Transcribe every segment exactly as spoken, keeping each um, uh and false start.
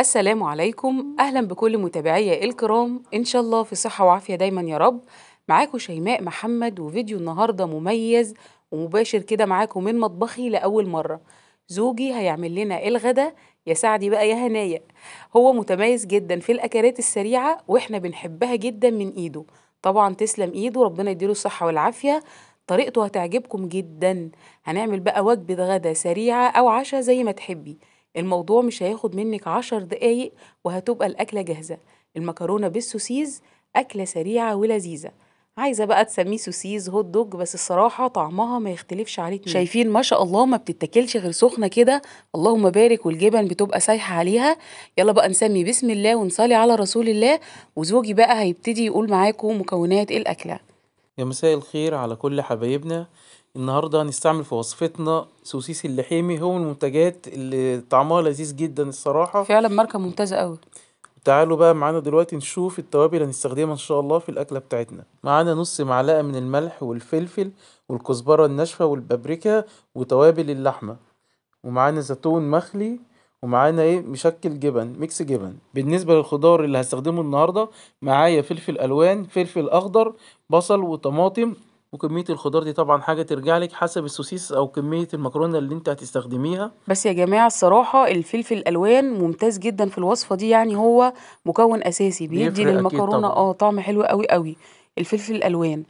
السلام عليكم، أهلا بكل متابعي الكرام، إن شاء الله في صحة وعافية دايما يا رب. معاكم شيماء محمد، وفيديو النهاردة مميز ومباشر كده معاكم من مطبخي لأول مرة. زوجي هيعمل لنا الغدا، يا سعدي بقى يا هنايا. هو متميز جدا في الأكلات السريعة وإحنا بنحبها جدا من إيده، طبعا تسلم إيده، ربنا يديله الصحة والعافية. طريقته هتعجبكم جدا. هنعمل بقى وجبة غدا سريعة أو عشاء زي ما تحبي، الموضوع مش هياخد منك عشر دقايق وهتبقى الأكلة جاهزة. المكرونة بالسوسيز، أكلة سريعة ولذيذة. عايزة بقى تسميه سوسيز هوت دوج، بس الصراحة طعمها ما يختلفش عليه. شايفين ما شاء الله ما بتتاكلش غير سخنة كده، اللهم بارك، والجبن بتبقى سايحة عليها. يلا بقى نسمي بسم الله ونصلي على رسول الله، وزوجي بقى هيبتدي يقول معاكم مكونات الأكلة. يا مساء الخير على كل حبايبنا. النهاردة هنستعمل في وصفتنا سوسيس اللحيمي، هو المنتجات اللي طعمها لذيذ جدا الصراحة، فعلا ماركة ممتازة قوي. تعالوا بقى معانا دلوقتي نشوف التوابل اللي هنستخدمها ان شاء الله في الأكلة بتاعتنا. معانا نص معلقة من الملح والفلفل والكزبرة الناشفة والبابريكا وتوابل اللحمة، ومعانا زيتون مخلي، ومعانا ايه مشكل جبن، ميكس جبن. بالنسبة للخضار اللي هستخدمه النهاردة، معايا فلفل ألوان، فلفل أخضر، بصل وطماطم. وكمية الخضار دي طبعا حاجة ترجع لك حسب السوسيس أو كمية المكرونة اللي انت هتستخدميها. بس يا جماعة الصراحة الفلفل الألوان ممتاز جدا في الوصفة دي، يعني هو مكون أساسي بيدي للمكرونة اه طعم حلو قوي قوي. الفلفل الألوان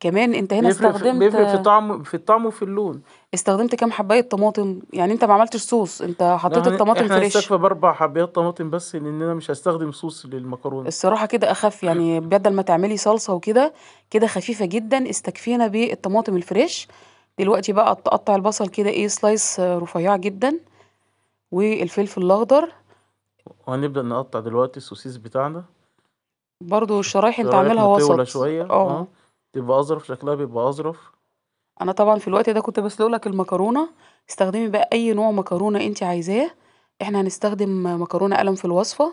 كمان انت هنا بيفرق استخدمت بيفرق في طعم في الطعم وفي اللون. استخدمت كام حبايه طماطم؟ يعني انت ما عملتش صوص، انت حطيت الطماطم فريش. احنا هنستكفى باربع حبايات طماطم بس، لان انا مش هستخدم صوص للمكرونه الصراحه، كده اخف يعني، بدل ما تعملي صلصه وكده كده خفيفه جدا. استكفينا بالطماطم الفريش. دلوقتي بقى تقطع البصل كده ايه سلايس رفيعه جدا، والفلفل الاخضر، وهنبدا نقطع دلوقتي السوسيس بتاعنا. برضو الشرايح انت عاملها وسط شويه اه تبقى أظرف، شكلها بيبقى أظرف. أنا طبعا في الوقت ده كنت بسلقلك المكرونة. استخدمي بقى أي نوع مكرونة أنت عايزاه، إحنا هنستخدم مكرونة قلم في الوصفة.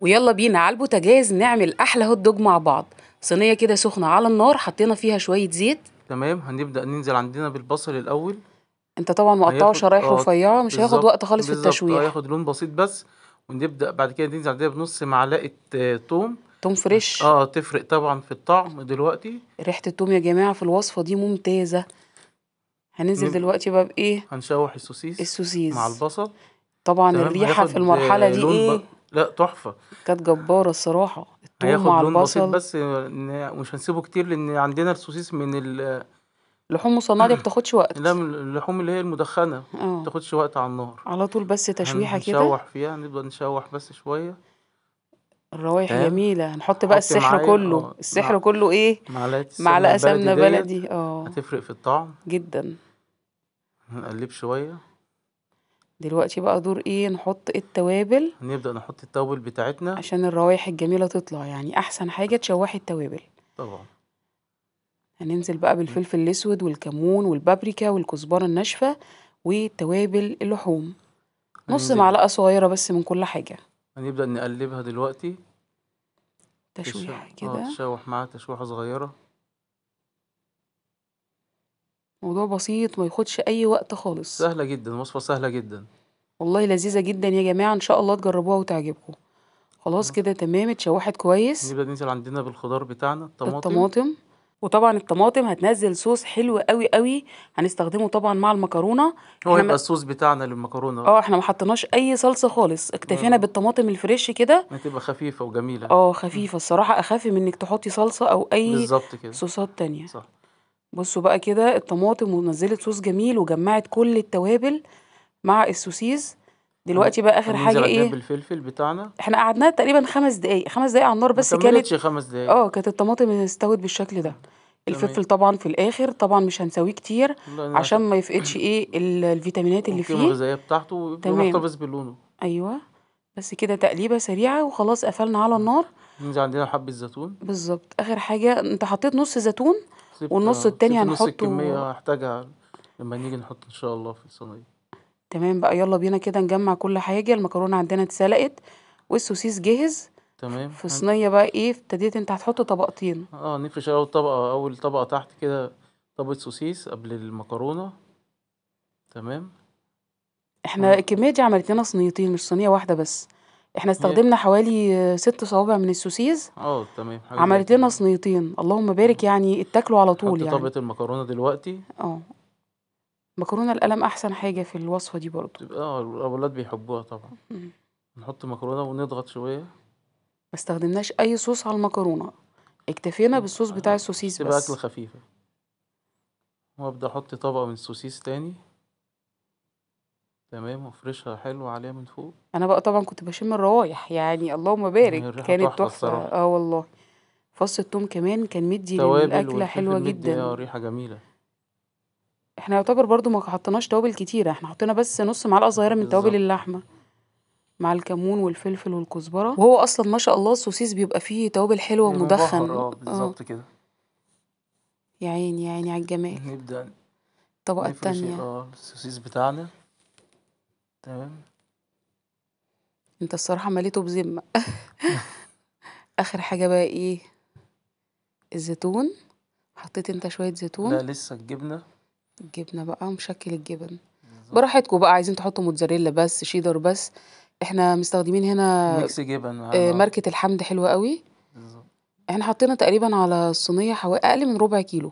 ويلا بينا على البوتاجاز نعمل أحلى هوت دوج مع بعض. صينية كده سخنة على النار، حطينا فيها شوية زيت. تمام، هنبدأ ننزل عندنا بالبصل الأول. أنت طبعا مقطعه شرايح رفيعة، مش هياخد وقت خالص في التشويح، بالظبط هياخد لون بسيط بس. ونبدأ بعد كده ننزل عندنا بنص معلقة توم توم فريش، اه تفرق طبعا في الطعم. دلوقتي ريحه التوم يا جماعه في الوصفه دي ممتازه. هننزل نب... دلوقتي بقى بايه؟ هنشوح السوسيس السوسيس مع البصل. طبعا الريحه في المرحله دي ايه ب... لا تحفه، كانت جباره الصراحه. التوم مع لون البصل بس، مش هنسيبه كتير لان عندنا السوسيس من ال... اللحوم المصنعه دي بتاخدش وقت، لا من اللحوم اللي هي المدخنه ما بتاخدش وقت على النار، على طول بس تشويحه كده هنشوح فيها. نبدا نشوح بس شويه، الروايح جميله. هنحط بقى السحر كله أوه. السحر كله ايه؟ معلقه سمنه بلدي اه هتفرق في الطعم جدا. هنقلب شويه. دلوقتي بقى دور ايه؟ نحط التوابل. هنبدا نحط التوابل بتاعتنا عشان الروايح الجميله تطلع، يعني احسن حاجه تشوحي التوابل طبعا. هننزل بقى بالفلفل الاسود والكمون والبابريكا والكزبره الناشفه والتوابل اللحوم، نص معلقه صغيره بس من كل حاجه. هنبدأ نقلبها دلوقتي تشويح كده، تشوح معاها تشويحة صغيرة. موضوع بسيط ما ياخدش أي وقت خالص، سهلة جدا، وصفة سهلة جدا والله، لذيذة جدا يا جماعة، إن شاء الله تجربوها وتعجبكم. خلاص كده تمام، اتشوحت كويس. نبدأ ننزل عندنا بالخضار بتاعنا، الطماطم الطماطم وطبعا الطماطم هتنزل صوص حلو قوي قوي، هنستخدمه طبعا مع المكرونه. هو يبقى الصوص بتاعنا للمكرونه اه احنا ما حطيناش اي صلصه خالص، اكتفينا بالطماطم الفريش كده، هتبقى خفيفه وجميله اه خفيفه الصراحه، اخاف من انك تحطي صلصه او اي صوصات تانية. صح. بصوا بقى كده الطماطم ونزلت صوص جميل وجمعت كل التوابل مع السوسيس. دلوقتي بقى اخر حاجه ايه؟ بالفلفل بتاعنا. احنا قعدناها تقريبا خمس دقايق خمس دقايق على النار بس، كانت خمس دقايق اه كانت الطماطم استوت بالشكل ده. الفلفل طبعا في الاخر، طبعا مش هنسويه كتير عشان ما يفقدش ايه الفيتامينات اللي فيه، القيمه الغذائيه بتاعته، ويحتفظ بلونه. ايوه بس كده تقليبه سريعه وخلاص، قفلنا على النار. ننزل عندنا حبه زيتون بالظبط، اخر حاجه. انت حطيت نص زيتون والنص التاني هنحطه، نص الكميه هحتاجها لما نيجي نحط ان شاء الله في الصينيه. تمام بقى، يلا بينا كده نجمع كل حاجه. المكرونه عندنا اتسلقت والسوسيس جاهز. تمام. في صينيه بقى ايه ابتديت انت هتحط طبقتين اه نفرش اول طبقه اول طبقه تحت كده، طبقه سوسيس قبل المكرونه. تمام. احنا الكميه دي عملت لنا صينيتين مش صينيه واحده بس، احنا هي استخدمنا حوالي ست صوابع من السوسيز، اه تمام حاجه زي عملت لنا كده. صينيتين، اللهم بارك، يعني اتاكلوا على طول. هحط يعني طبقه المكرونه دلوقتي، اه مكرونه القلم احسن حاجه في الوصفه دي برضو. تبقى اه الاولاد بيحبوها طبعا. مم. نحط مكرونه ونضغط شويه. ما استخدمناش اي صوص على المكرونه، اكتفينا بالصوص بتاع آه، السوسيس تبقى اكله بس. خفيفه. وابدا احط طبقه من السوسيس تاني، تمام، وافرشها حلو عليها من فوق. انا بقى طبعا كنت بشم الروايح، يعني اللهم بارك، الريحه كانت تحفه تحفه. الصراحه. اه والله فص الثوم كمان كان مدي توابل للاكله حلوه والفلفل مدي جدا. اه ريحه جميله احنا يعتبر برضو ما حطيناش توابل كتيره، احنا حطينا بس نص معلقه صغيره من توابل بالظبط. اللحمه مع الكمون والفلفل والكزبره، وهو اصلا ما شاء الله السوسيس بيبقى فيه توابل حلوه بيبقى مبهر. ومدخن. اه اه بالظبط كده. يا عيني يا عيني على الجمال. نبدا الطبقه نفرش التانيه، اه السوسيس بتاعنا، تمام. انت الصراحه مليته بذمه. اخر حاجه بقى ايه؟ الزيتون. حطيت انت شويه زيتون، لا لسه الجبنه الجبنه بقى مشكل الجبن بالظبط. براحتكوا بقى، عايزين تحطوا موتزاريلا بس، شيدر بس. احنا مستخدمين هنا ميكس جبن آه، معانا ماركه الحمد حلوه قوي. بالظبط. احنا حطينا تقريبا على الصينيه حوالي اقل من ربع كيلو،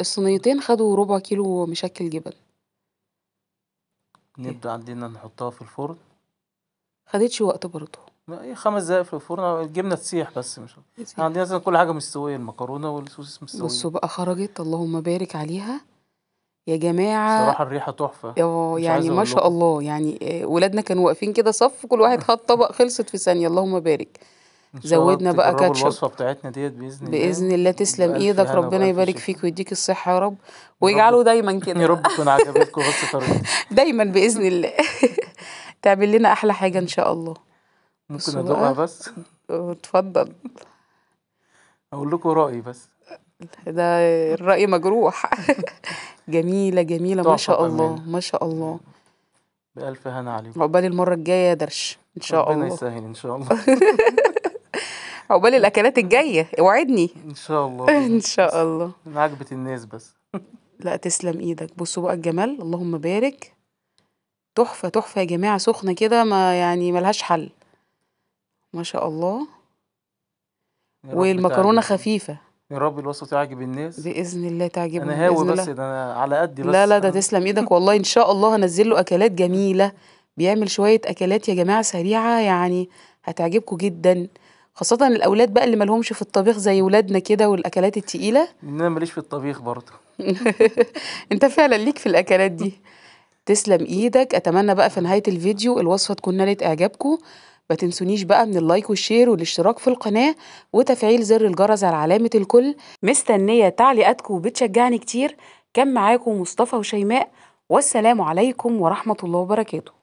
الصينيتين خدوا ربع كيلو مشكل جبن. نبدا عندنا نحطها في الفرن، خدتش وقت برضه. ما- إيه، خمس دقايق في الفرن، الجبنه تسيح بس. مش إحنا عندنا مثلا كل حاجه مستويه، المكرونه والسوسيس مستويين. بصوا بقى خرجت، اللهم بارك عليها يا جماعه. الصراحه الريحه تحفه، اه مش يعني عايز ما اقول شاء لكم. الله، يعني آه، ولادنا كانوا واقفين كده صف، كل واحد خد طبق، خلصت في ثانيه. اللهم بارك. ان شاء الله زودنا بقى تجربوا كاتشب الوصفه بتاعتنا ديت باذن الله، بإذن الله. تسلم بألف إيدك، هنا ربنا وألف يبارك شفا. فيك ويديك الصحة يا رب، يا ويجعله رب دايما يا كده. رب تكون عجبتكم بس طريقتي. دايما بإذن الله. تعمل لنا أحلى حاجة إن شاء الله. ممكن بصوا ادوقها بقى، بس اه، اتفضل، اقول لكم رايي، بس ده الرأي مجروح. جميلة جميلة ما تحفه شاء الله بامانه. ما شاء الله. بألف هنا عليكم، عقبال المرة الجاية يا درش إن شاء ربنا الله. يسهل ان شاء الله. عقبال الأكلات الجاية، اوعدني. ان شاء الله إن باذن الله، شاء بس الله. من عجبه الناس بس. لا تسلم ايدك. بصوا بقى الجمال، اللهم بارك، تحفة تحفة يا جماعة، سخنة كده ما يعني ملهاش حل ما شاء الله. يا رب والمكرونة تعجب، خفيفة يا رب الوصفه تعجب الناس. بإذن الله تعجبهم انا هاوي بإذن بس، الله. ده انا على قدي لا بس. لا ده تسلم ايدك والله، ان شاء الله هنزل له اكلات جميله، بيعمل شويه اكلات يا جماعه سريعه يعني هتعجبكم جدا، خاصه الاولاد بقى اللي مالهمش في الطبيخ زي ولادنا كده والاكلات التقيله. ان انا ماليش في الطبيخ برضه. انت فعلا ليك في الاكلات دي. تسلم ايدك. اتمنى بقى في نهايه الفيديو الوصفه تكون نالت اعجابكم، ما تنسونيش بقى من اللايك والشير والاشتراك في القناه وتفعيل زر الجرس على علامه الكل. مستنيه تعليقاتكم وبتشجعني كتير. كان معاكم مصطفى وشيماء، والسلام عليكم ورحمه الله وبركاته.